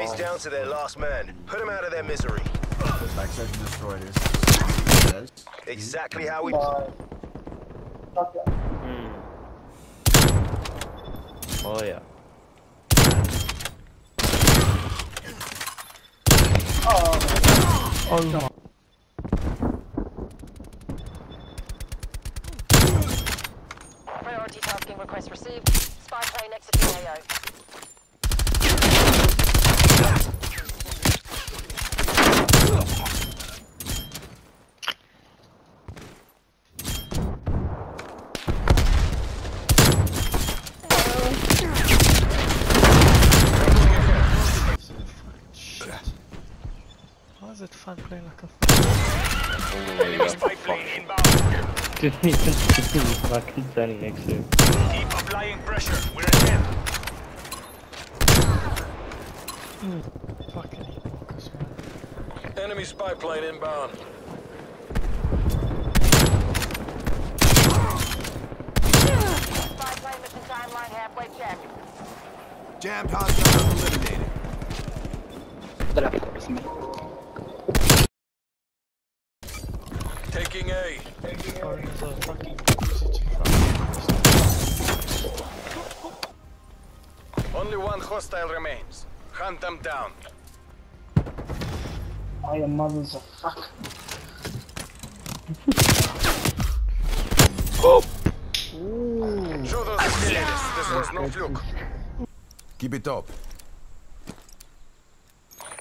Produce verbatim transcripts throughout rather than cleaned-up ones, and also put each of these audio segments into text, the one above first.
Enemies down to their last man. Put them out of their misery. Back section destroyed us. Exactly how we... Uh, okay. mm. Oh yeah. Oh, oh no. Priority tasking request received. Spy plane exiting A O. I'm playing like a f***. Didn't even see me fucking standing next to him. Keep applying pressure, we're ahead. Mm, fucking focus, man. Enemy spy plane inbound. Spy plane mission timeline halfway checked. Jammed hostile eliminated. But I think it's me. Taking A. Taking A. Only one hostile remains. Hunt them down. I am mothers of fuck. Oh. Ooh. Shoot those escalators. This was no fluke. Keep it up.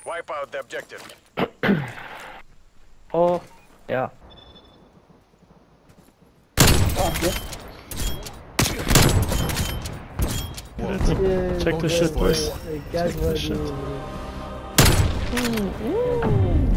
Wipe out the objective. Oh, yeah. Okay. Check the shit, boys. Check the shit.